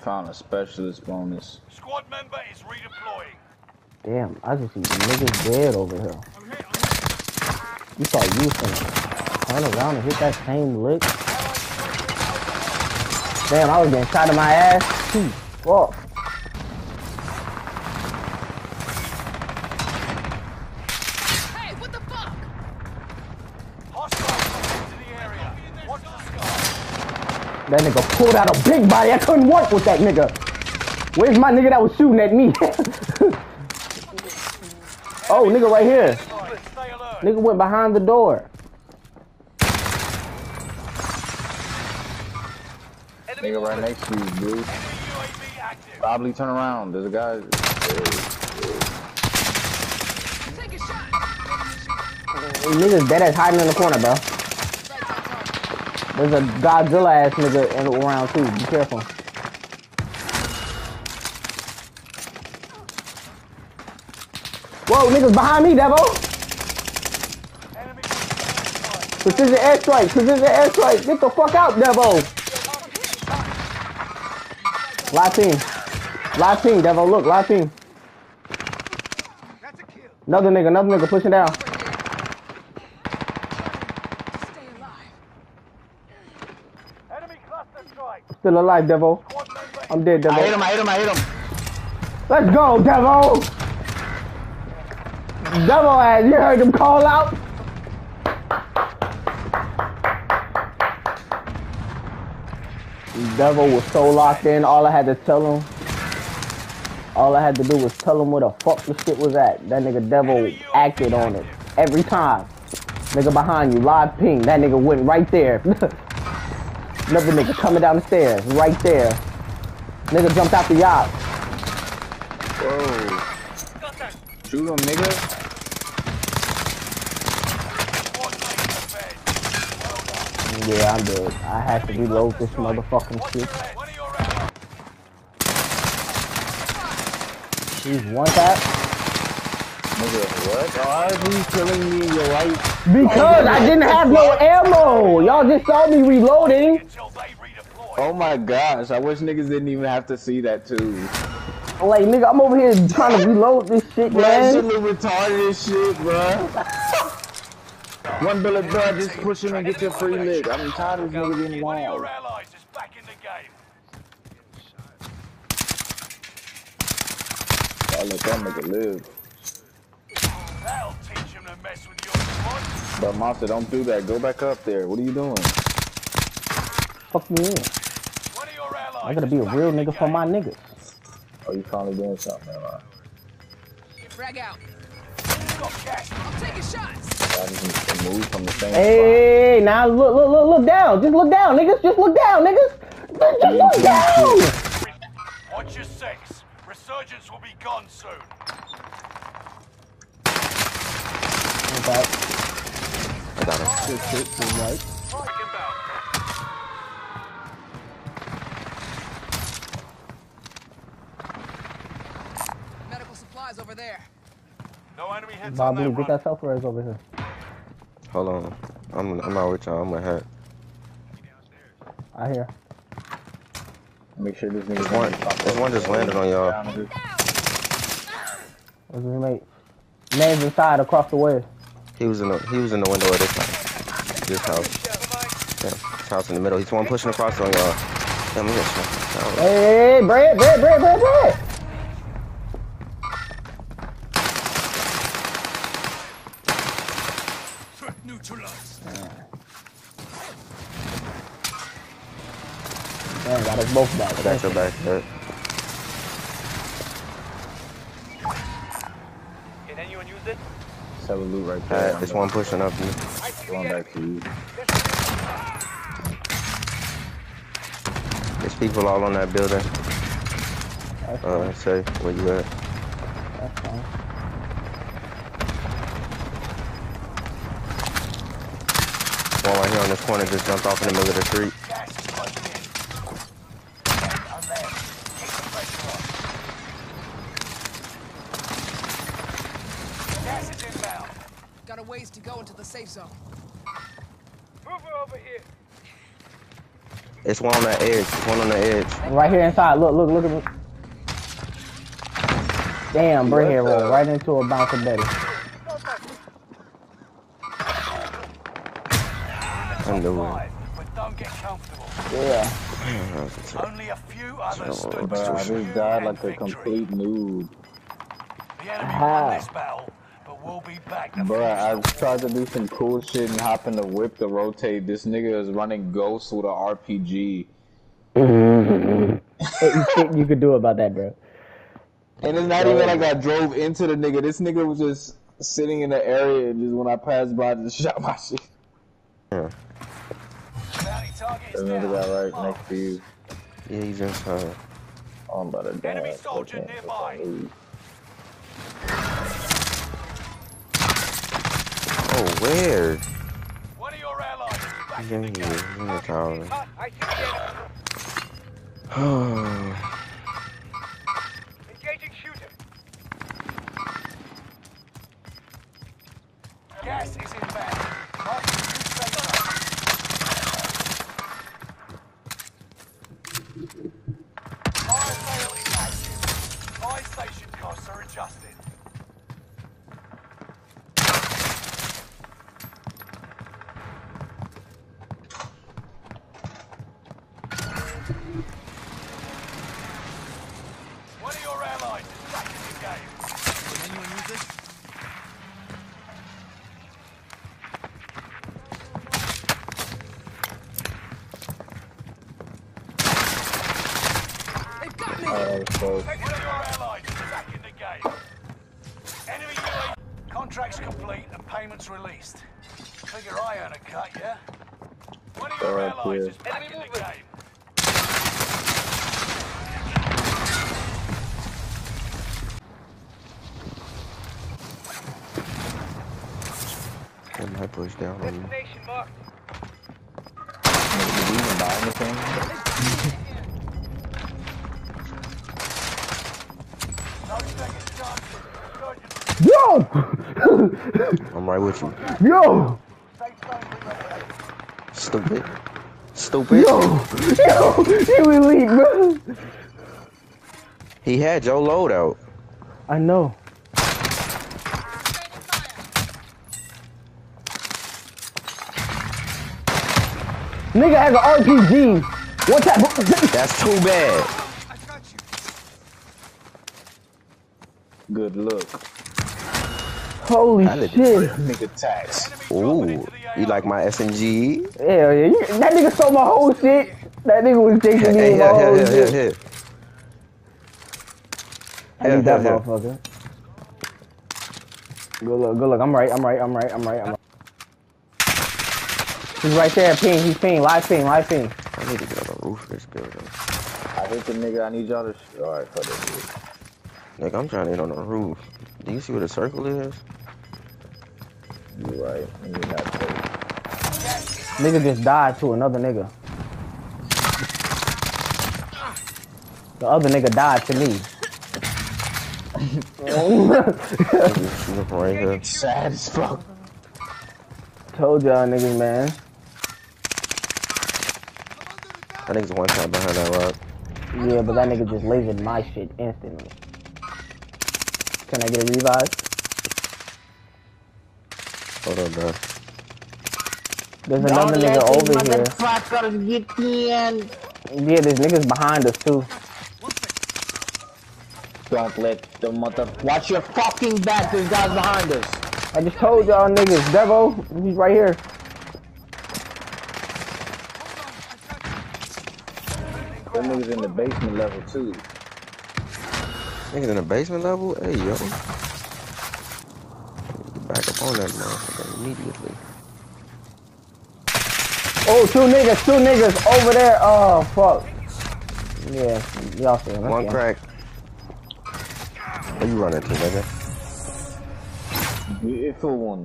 found a specialist bonus. Squad member is redeploying. Damn, I just see niggas dead over here. You thought you can turn around and hit that same lick? Damn, I was getting shot in my ass. Gee, fuck. That nigga pulled out a big body. I couldn't work with that nigga. Where's my nigga that was shooting at me? Oh, nigga right here. Nigga went behind the door. Nigga right next to you, dude. Probably turn around. There's a guy. Take a shot. Nigga's dead ass hiding in the corner, bro. There's a Godzilla ass nigga in round two. Be careful. Whoa, niggas behind me, Devo. Enemy. Precision airstrike. Precision airstrike. Get the fuck out, Devo. Live team. Live team, Devo. Look, live team. Another nigga pushing down. Still alive, Devo. I'm dead, Devo. I hit him, I hit him, I hit him. Let's go, Devo! Devo ass, you heard him call out? Devo was so locked in, all I had to do was tell him where the fuck the shit was at. That nigga Devo acted on it. Every time. Nigga behind you, live ping. That nigga went right there. Another nigga coming down the stairs, right there. Nigga jumped out the yacht. Whoa. Shoot him, nigga. Yeah, I'm dead. I have to reload this motherfucking shit. He's one tap. Nigga, what? Why are you killing me in your life? Because I didn't have no ammo. Y'all just saw me reloading. Oh my gosh, I wish niggas didn't even have to see that too. Like, nigga, I'm over here trying to reload this shit, bro, man. That shit is retarded shit, bro. One billet, bro, just push him and get your free lick. I'm tired of niggas getting wild. Y'all let that nigga live. That'll teach him to mess with your squad. But Monster, don't do that. Go back up there. What are you doing? Fuck me in. I gotta be a real nigga for my niggas. Oh, you finally doing something, man. Frag out. I'm taking shots. Move from the same spot. Now look down. Just look down, niggas. Just look down, niggas. Just look down. Watch your six. Resurgence will be gone soon. I got him. Right. Over there. No enemy hits on that. Bobby, get that self-res over here. Hold on. I'm out with y'all. I'm gonna hack. I hear. Make sure this nigga's one. This one just landed on y'all. What's his mate? Man's inside across the way. He was in the window of this house. Yeah, this house in the middle. He's one pushing across on y'all. Hey, bread. Damn, got us both back. I got your back, Kurt. Can anyone use it? Let's have a loot right there. Alright, there's one pushing up, dude. Going back to you. There's people all on that building. Say, where you at? That's fine. One right here on this corner just jumped off in the middle of the street. Got a ways to go into the safe zone. Move over here. It's one on the edge. One on the edge. Right here inside. Look, look, look at me. Damn, bro, here, roll right into a bouncer Betty. Underwood. Yeah. Only a few others stood between you and victory. I just died like a complete noob. The enemy won this battle, but we'll be back. Bro, I tried to do some cool shit and hop in the whip to rotate. This nigga is running ghosts with an RPG. You could do about that, bro. And it's not even like I drove into the nigga. This nigga was just sitting in the area, and just when I passed by, just shot my shit. Yeah. That nigga got right next to you. Yeah, he just hurt. I'm about to die. Enemy soldier nearby. Oh, where? One of your allies is in here. Gas is in back. Fire sale is active. Fire station costs are adjusted. One of your allies is back in the game. Can anyone use this? Contracts complete and payments released. Figure I earn a cut, yeah? One of your allies is back in the game. Get my push down on you. Destination marked. Did we even buy anything? Yo! I'm right with you. Yo! Stupid. Stupid. Yo! Yo! He was elite, bro! He had your loadout. I know. Nigga has an RPG. What type of— That's too bad. Good look. Holy shit. Ooh, you like my SMG? Hell yeah, that nigga stole my whole shit. That nigga was taking me my whole shit. I need that motherfucker. Good look, good look. I'm right. He's right there, ping, he's ping, live ping. I need to get on the roof of this building. I hate the nigga, I need y'all to— Alright, fuck this dude. Like, I'm trying to get on the roof. Do you see where the circle is? You're right. You're not safe. Nigga just died to another nigga. The other nigga died to me. Right here. Sad as fuck. Told y'all niggas, man. That nigga's one time behind that rock. Yeah, but that nigga just lasered my shit instantly. Can I get a revive? Hold on, bro. There's another nigga over here. Yeah, there's niggas behind us too. Don't let the mother— Watch your fucking back, there's guys behind us. I just told y'all niggas, Devo, he's right here. That nigga's in the basement level too. Niggas in the basement level? Hey, yo. Back up on that motherfucker immediately. Oh, two niggas over there. Oh, fuck. Yeah, y'all see him. One crack. Where you running to, nigga? Beautiful one.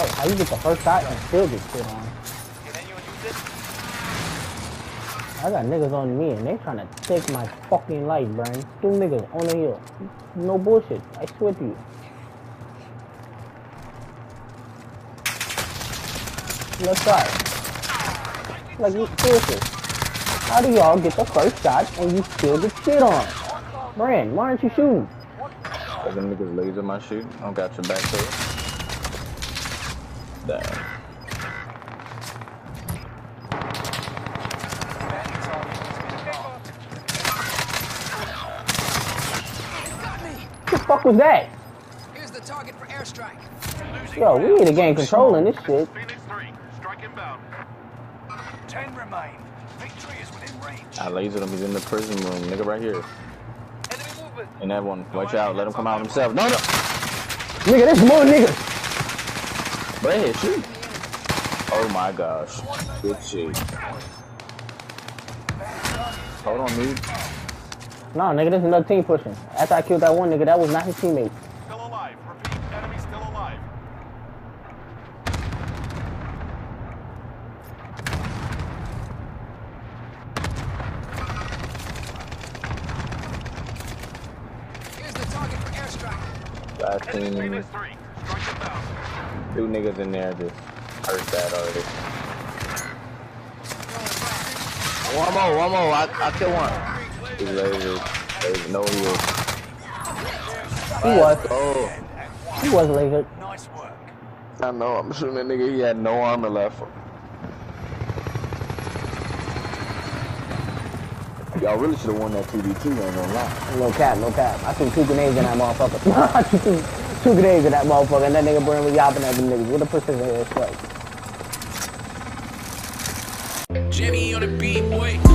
I used it the first shot and still get shit on. And then you use it? I got niggas on me and they trying to take my fucking life, Brian. Two niggas on the hill. No bullshit. I swear to you. Let's try it. Like, you seriously. How do y'all get the first shot and you still get shit on? Brian, why aren't you shooting? Are them niggas laser my shoot? I don't got your back to it. Damn. What the fuck was that? Here's the target for airstrike. Yo, we need a game controlling this shit. Phoenix 3, strike inbound. 10 remain. Victory is within range. I lasered him. He's in the prison room, nigga, right here. Enemy movement. And that one, watch out. Let him come out himself. No, no. Nigga, there's more niggas. Bread, shoot. Oh my gosh. Good shit. Hold on, dude. Nah, nigga, this is another team pushing. After I killed that one nigga, that was not his teammate. Still alive. Repeat, enemy still alive. Here's the target for airstrike. Last team. Enemy 3. Strike it down. Two niggas in there just hurt that already. One more. I killed one. He's lazy. There's no heal. He was. Oh. He was lazy. Nice work. I know. I'm shooting that nigga. He had no armor left. Y'all really should have won that 2v2. Ain't gonna lie. No cap. I threw two grenades in that motherfucker. Two grenades in that motherfucker, and that nigga Brian was yapping at them niggas. What a precision it is, like. Jimmy on the beat, boy.